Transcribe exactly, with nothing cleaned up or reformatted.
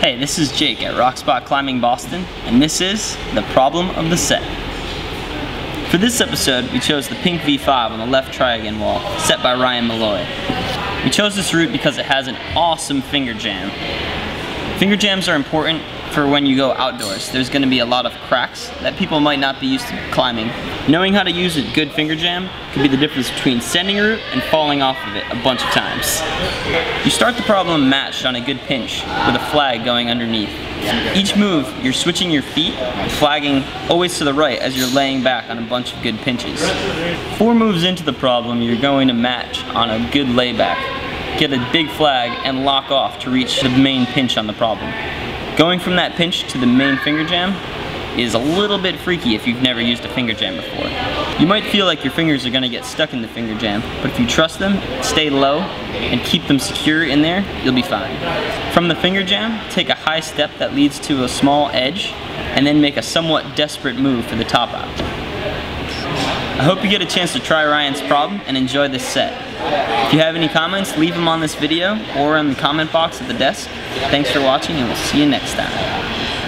Hey, this is Jake at Rock Spot Climbing Boston, and this is the Problem of the SET. For this episode, we chose the pink V five on the left try-again wall, set by Ryan Malloy. We chose this route because it has an awesome finger jam. Finger jams are important for when you go outdoors. There's going to be a lot of cracks that people might not be used to climbing. Knowing how to use a good finger jam could be the difference between sending a route and falling off of it a bunch of times. You start the problem matched on a good pinch with a flag going underneath. Each move, you're switching your feet, flagging always to the right as you're laying back on a bunch of good pinches. Four moves into the problem, you're going to match on a good layback. Get a big flag and lock off to reach the main pinch on the problem. Going from that pinch to the main finger jam is a little bit freaky if you've never used a finger jam before. You might feel like your fingers are going to get stuck in the finger jam, but if you trust them, stay low, and keep them secure in there, you'll be fine. From the finger jam, take a high step that leads to a small edge, and then make a somewhat desperate move for the top out. I hope you get a chance to try Ryan's problem and enjoy this set. If you have any comments, leave them on this video or in the comment box at the desk. Thanks for watching, and we'll see you next time.